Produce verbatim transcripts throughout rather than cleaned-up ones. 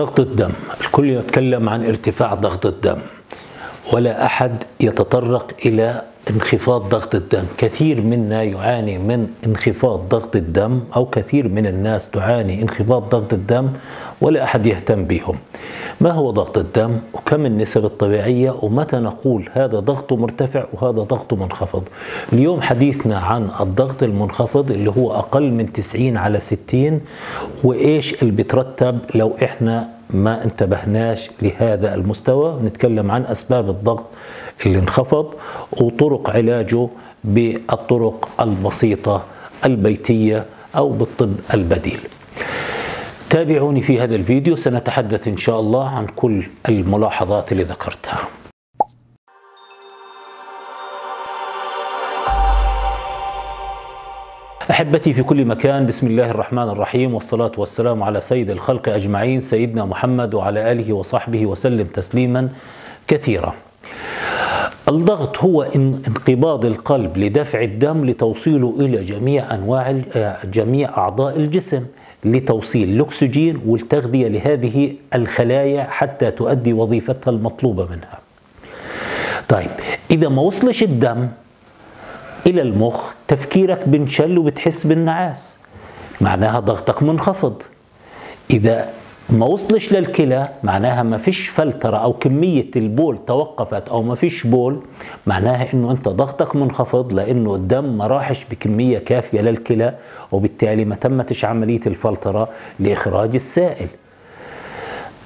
ضغط الدم، الكل يتكلم عن ارتفاع ضغط الدم، ولا أحد يتطرق إلى انخفاض ضغط الدم. كثير منا يعاني من انخفاض ضغط الدم، أو كثير من الناس تعاني انخفاض ضغط الدم ولا أحد يهتم بهم. ما هو ضغط الدم؟ وكم النسب الطبيعية؟ ومتى نقول هذا ضغطه مرتفع وهذا ضغطه منخفض؟ اليوم حديثنا عن الضغط المنخفض اللي هو أقل من تسعين على ستين، وإيش اللي بترتب لو إحنا ما انتبهناش لهذا المستوى. نتكلم عن أسباب الضغط اللي انخفض وطرق علاجه بالطرق البسيطة البيتية أو بالطب البديل. تابعوني في هذا الفيديو، سنتحدث إن شاء الله عن كل الملاحظات اللي ذكرتها. أحبتي في كل مكان، بسم الله الرحمن الرحيم، والصلاة والسلام على سيد الخلق أجمعين سيدنا محمد وعلى آله وصحبه وسلم تسليما كثيرا. الضغط هو انقباض القلب لدفع الدم لتوصيله إلى جميع أنواع جميع أعضاء الجسم، لتوصيل الأكسجين والتغذية لهذه الخلايا حتى تؤدي وظيفتها المطلوبة منها. طيب، إذا ما وصلش الدم إلى المخ تفكيرك بنشل وبتحس بالنعاس، معناها ضغطك منخفض. إذا ما وصلش للكلى معناها ما فيش فلترة أو كمية البول توقفت أو ما فيش بول، معناها إنه أنت ضغطك منخفض، لأنه الدم ما راحش بكمية كافية للكلى، وبالتالي ما تمتش عملية الفلترة لإخراج السائل.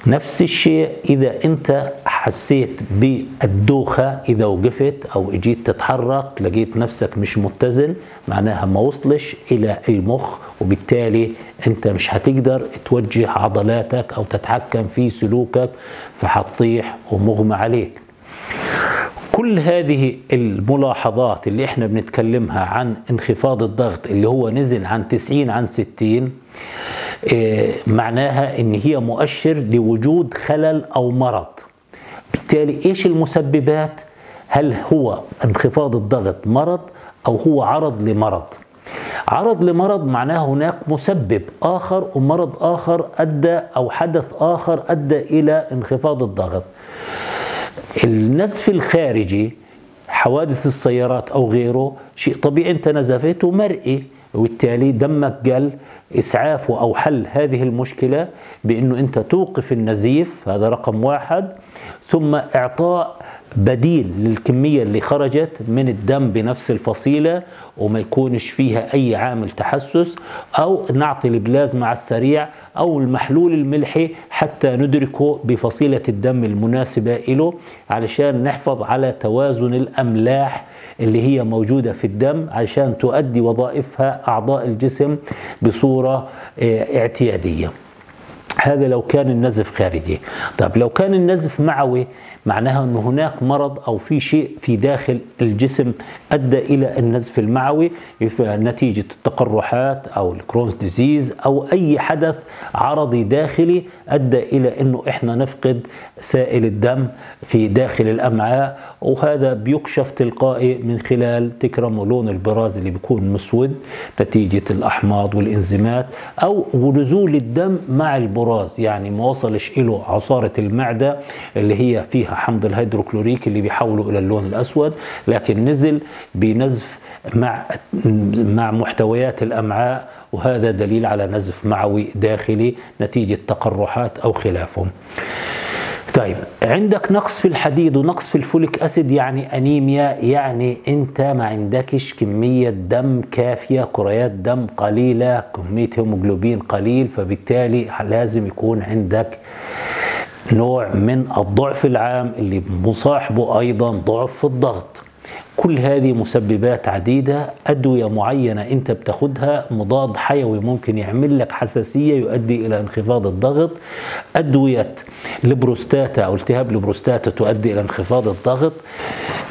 نفس الشيء إذا أنت حسيت بالدوخة، إذا وقفت أو إجيت تتحرك لقيت نفسك مش متزن، معناها ما وصلش إلى المخ، وبالتالي أنت مش هتقدر توجه عضلاتك أو تتحكم في سلوكك، فهتطيح ومغمى عليك. كل هذه الملاحظات اللي احنا بنتكلمها عن انخفاض الضغط اللي هو نزل عن تسعين عن ستين، إيه معناها؟ ان هي مؤشر لوجود خلل او مرض. بالتالي ايش المسببات؟ هل هو انخفاض الضغط مرض او هو عرض لمرض؟ عرض لمرض معناه هناك مسبب اخر ومرض اخر ادى او حدث اخر ادى الى انخفاض الضغط. النزف الخارجي، حوادث السيارات او غيره، شيء طبيعي، انت نزفته مرئي، وبالتالي دمك قل. إسعافه أو حل هذه المشكلة بأنه أنت توقف النزيف، هذا رقم واحد، ثم إعطاء بديل للكمية اللي خرجت من الدم بنفس الفصيلة وما يكونش فيها أي عامل تحسس، أو نعطي البلازما على السريع أو المحلول الملحي حتى ندركه بفصيلة الدم المناسبة له، علشان نحفظ على توازن الأملاح اللي هي موجودة في الدم علشان تؤدي وظائفها أعضاء الجسم بصورة اعتيادية. هذا لو كان النزف خارجي. طب لو كان النزف معوي، معناها أن هناك مرض أو في شيء في داخل الجسم أدى إلى النزف المعوي نتيجة التقرحات أو الكرونز ديزيز أو أي حدث عرضي داخلي أدى إلى أنه إحنا نفقد سائل الدم في داخل الأمعاء، وهذا بيكشف تلقائي من خلال تكرم لون البراز اللي بيكون مسود نتيجة الأحماض والإنزيمات، أو نزول الدم مع البراز، يعني ما وصلش إله عصارة المعدة اللي هي فيها حمض الهيدروكلوريك اللي بيحوله الى اللون الاسود، لكن نزل بنزف مع مع محتويات الامعاء، وهذا دليل على نزف معوي داخلي نتيجه تقرحات او خلافهم. طيب، عندك نقص في الحديد ونقص في الفوليك اسيد، يعني انيميا، يعني انت ما عندكش كميه دم كافيه، كريات دم قليله، كميه هيموجلوبين قليل، فبالتالي لازم يكون عندك نوع من الضعف العام اللي مصاحبه أيضا ضعف في الضغط. كل هذه مسببات عديدة، أدوية معينة أنت بتاخدها، مضاد حيوي ممكن يعمل لك حساسية يؤدي إلى انخفاض الضغط، أدوية البروستاتا أو التهاب البروستاتا تؤدي إلى انخفاض الضغط.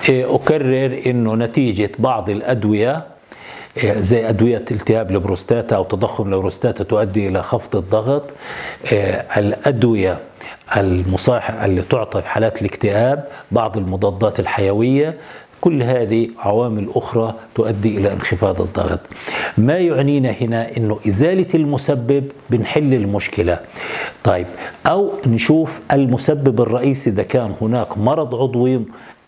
أكرر أنه نتيجة بعض الأدوية زي أدوية التهاب البروستاتا أو تضخم البروستاتا تؤدي إلى خفض الضغط. الأدوية المصاحبة اللي تعطى في حالات الاكتئاب، بعض المضادات الحيوية كل هذه عوامل أخرى تؤدي إلى انخفاض الضغط. ما يعنينا هنا أنه إزالة المسبب بنحل المشكلة. طيب، أو نشوف المسبب الرئيسي إذا كان هناك مرض عضوي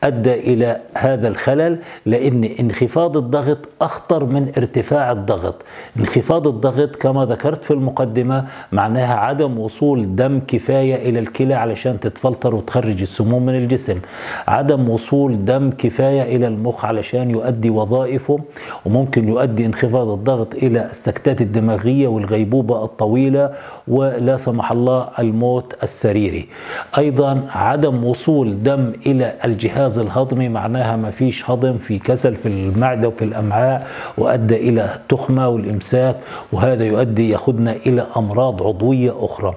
أدى إلى هذا الخلل، لأن انخفاض الضغط أخطر من ارتفاع الضغط. انخفاض الضغط كما ذكرت في المقدمة معناها عدم وصول دم كفاية إلى الكلى علشان تتفلتر وتخرج السموم من الجسم، عدم وصول دم كفاية إلى المخ علشان يؤدي وظائفه، وممكن يؤدي انخفاض الضغط إلى السكتات الدماغية والغيبوبة الطويلة ولا سمح الله الموت السريري. أيضا عدم وصول دم إلى الجهاز الهضمي معناها ما فيش هضم، في كسل في المعدة وفي الأمعاء، وأدى إلى التخمة والإمساك، وهذا يؤدي ياخدنا إلى أمراض عضوية أخرى.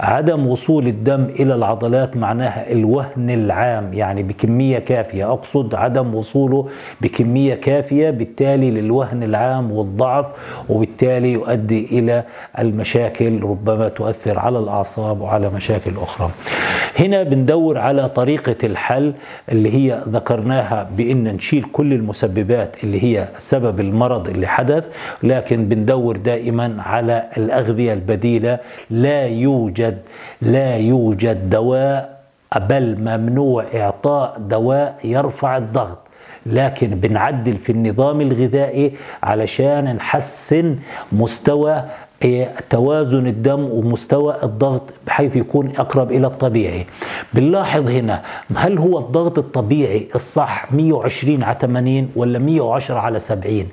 عدم وصول الدم إلى العضلات معناها الوهن العام، يعني بكمية كافية، أقصد عدم وصوله بكمية كافية، بالتالي للوهن العام والضعف، وبالتالي يؤدي إلى المشاكل، ربما تؤثر على الأعصاب وعلى مشاكل أخرى. هنا بندور على طريقة الحل اللي هي ذكرناها بأن نشيل كل المسببات اللي هي سبب المرض اللي حدث، لكن بندور دائما على الأغذية البديلة. لا يوجد لا يوجد دواء، بل ممنوع إعطاء دواء يرفع الضغط، لكن بنعدل في النظام الغذائي علشان نحسن مستوى توازن الدم ومستوى الضغط بحيث يكون أقرب إلى الطبيعي. بنلاحظ هنا، هل هو الضغط الطبيعي الصح مئة وعشرين على ثمانين ولا مئة وعشرة على سبعين؟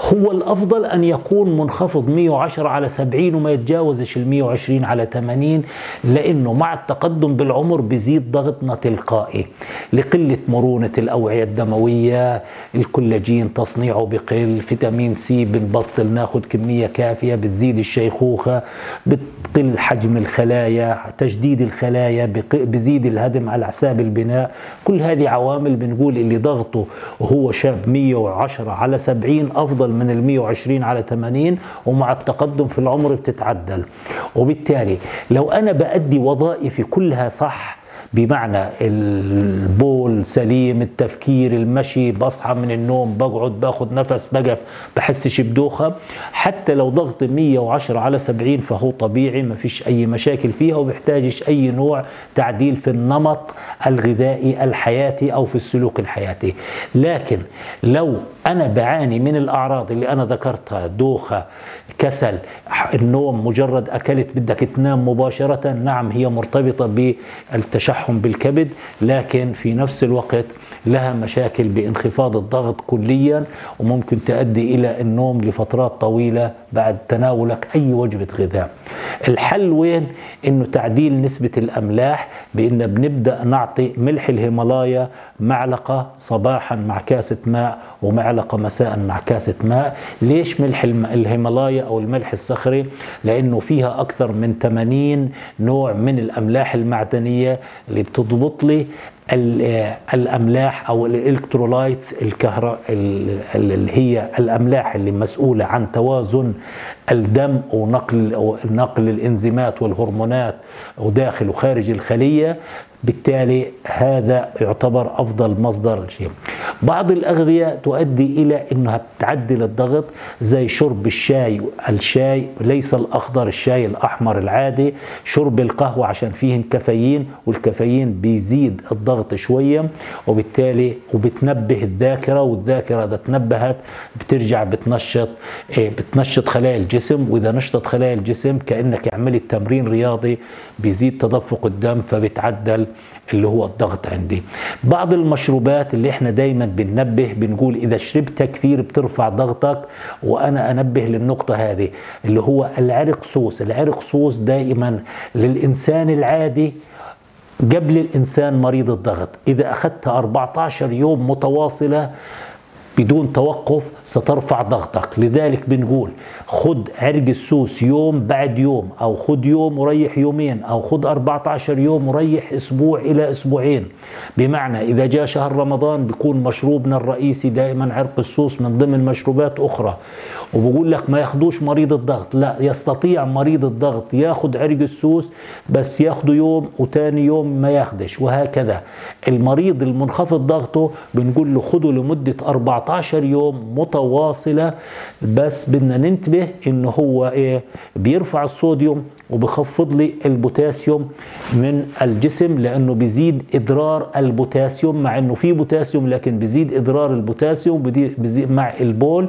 هو الأفضل أن يكون منخفض مئة وعشرة على سبعين وما يتجاوزش ال مئة وعشرين على ثمانين، لأنه مع التقدم بالعمر بيزيد ضغطنا تلقائي لقلة مرونة الأوعية الدموية، الكولاجين تصنيعه بقل، فيتامين سي بنبطل ناخد كمية كافية، بتزيد الشيخوخة، بتقل حجم الخلايا، تجديد الخلايا، بزيد الهدم على حساب البناء. كل هذه عوامل بنقول اللي ضغطه وهو شاب مئة وعشرة على سبعين أفضل من ال مئة وعشرين على ثمانين، ومع التقدم في العمر بتتعدل. وبالتالي لو أنا بأدي وظائفي كلها صح، بمعنى البول سليم، التفكير، المشي، بصحى من النوم، بقعد، باخد نفس، بقف، بحسش بدوخه، حتى لو ضغط مئة وعشرة على سبعين فهو طبيعي، ما فيش أي مشاكل فيها، وبيحتاجش أي نوع تعديل في النمط الغذائي الحياتي أو في السلوك الحياتي. لكن لو أنا بعاني من الأعراض اللي أنا ذكرتها، دوخة، كسل، النوم، مجرد أكلت بدك تنام مباشرة، نعم هي مرتبطة بالتشحم بالكبد، لكن في نفس الوقت لها مشاكل بانخفاض الضغط كليا، وممكن تؤدي إلى النوم لفترات طويلة بعد تناولك أي وجبة غذاء. الحل وين؟ إنه تعديل نسبة الأملاح، بإن بنبدأ نعطي ملح الهيمالايا معلقة صباحا مع كاسة ماء، ومعلقة مساء مع كاسة ماء. ليش ملح الهيمالايا أو الملح الصخري؟ لأنه فيها أكثر من ثمانين نوع من الأملاح المعدنية اللي بتضبط لي الأملاح أو الإلكترولايتس الكهرباء، اللي هي الأملاح اللي مسؤولة عن توازن الدم ونقل ونقل الإنزيمات والهرمونات وداخل وخارج الخلية. بالتالي هذا يعتبر أفضل مصدر شيء. بعض الأغذية تؤدي إلى أنها بتعدل الضغط، زي شرب الشاي، الشاي ليس الأخضر، الشاي الأحمر العادي، شرب القهوة عشان فيه كافيين، والكافيين بيزيد الضغط شوية، وبالتالي وبتنبه الذاكرة، والذاكرة إذا تنبهت بترجع بتنشط بتنشط خلايا الجسم، وإذا نشطت خلايا الجسم كأنك عملت تمرين رياضي، بيزيد تدفق الدم فبتعدل اللي هو الضغط عندي. بعض المشروبات اللي احنا دايما بننبه، بنقول اذا شربتها كثير بترفع ضغطك، وانا انبه للنقطة هذه، اللي هو العرق سوس. العرق سوس دائما للانسان العادي قبل الانسان مريض الضغط، اذا اخذتها أربعة عشر يوم متواصلة بدون توقف سترفع ضغطك. لذلك بنقول خد عرق السوس يوم بعد يوم، أو خد يوم وريح يومين، أو خد أربعة عشر يوم وريح أسبوع إلى أسبوعين. بمعنى إذا جاء شهر رمضان بيكون مشروبنا الرئيسي دائما عرق السوس من ضمن مشروبات أخرى، وبقول لك ما ياخدوش مريض الضغط، لا، يستطيع مريض الضغط ياخد عرق السوس بس ياخده يوم وتاني يوم ما ياخدش وهكذا. المريض المنخفض ضغطه بنقول له خده لمده أربعة عشر يوم متواصله، بس بدنا ننتبه ان هو ايه بيرفع الصوديوم وبخفض لي البوتاسيوم من الجسم، لانه بيزيد ادرار البوتاسيوم مع انه في بوتاسيوم، لكن بيزيد ادرار البوتاسيوم بيزيد مع البول.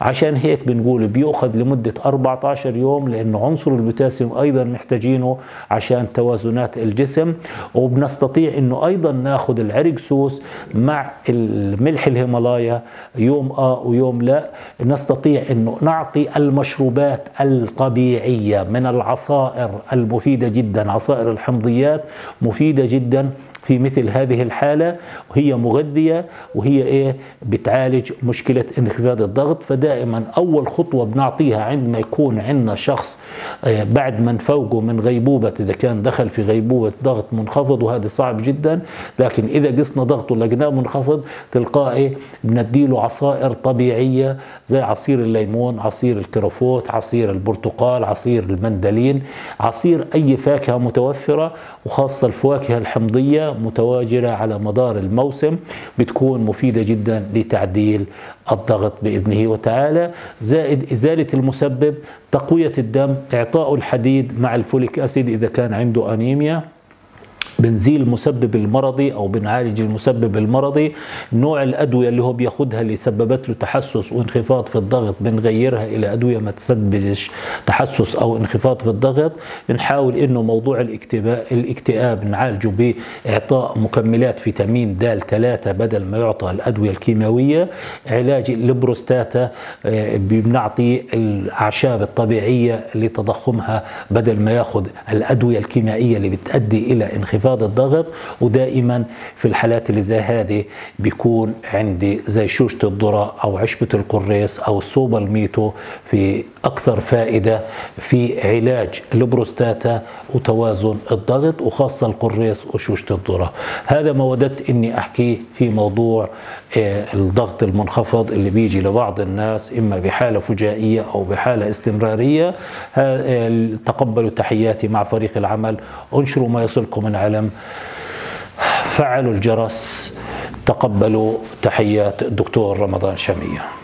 عشان هيك بنقول بيأخذ لمده أربعة عشر يوم، لانه عنصر البوتاسيوم ايضا محتاجينه عشان توازنات الجسم. وبنستطيع انه ايضا ناخذ العرق سوس مع الملح الهيمالايا يوم اه ويوم لا. نستطيع انه نعطي المشروبات الطبيعيه من العصائر المفيدة جدا، عصائر الحمضيات مفيدة جدا في مثل هذه الحالة، وهي مغذية وهي ايه بتعالج مشكلة انخفاض الضغط. فدائما اول خطوة بنعطيها عندما يكون عندنا شخص بعد ما نفوقه من غيبوبة، اذا كان دخل في غيبوبة ضغط منخفض وهذا صعب جدا، لكن اذا قصنا ضغطه لقناه منخفض تلقائي بنديله عصائر طبيعية زي عصير الليمون، عصير الكرفوت، عصير البرتقال، عصير المندلين، عصير اي فاكهة متوفرة، وخاصة الفواكه الحمضية متواجدة على مدار الموسم بتكون مفيدة جدا لتعديل الضغط بإذنه وتعالى. زائد إزالة المسبب، تقوية الدم، إعطاء الحديد مع الفوليك أسيد إذا كان عنده أنيميا، بنزيل المسبب المرضي او بنعالج المسبب المرضي. نوع الادويه اللي هو بياخدها اللي سببت له تحسس وانخفاض في الضغط بنغيرها الى ادويه ما تسببش تحسس او انخفاض في الضغط. بنحاول انه موضوع الاكتئاب الاكتئاب نعالجه باعطاء مكملات فيتامين د ثلاثة بدل ما يعطى الادويه الكيماويه. علاج البروستاتا بنعطي الاعشاب الطبيعيه لتضخمها بدل ما ياخد الادويه الكيميائيه اللي بتؤدي الى انخفاض الضغط. ودائما في الحالات اللي زي هذه بيكون عندي زي شوشة الذرة او عشبة القريص او السوبا الميتو في اكثر فائدة في علاج البروستاتا وتوازن الضغط، وخاصة القريص وشوشة الذرة. هذا ما وددت اني احكيه في موضوع الضغط المنخفض اللي بيجي لبعض الناس اما بحالة فجائية او بحالة استمرارية. تقبلوا تحياتي مع فريق العمل، انشروا ما يصلكم من علم، فعلوا الجرس، تقبلوا تحيات الدكتور رمضان شمية.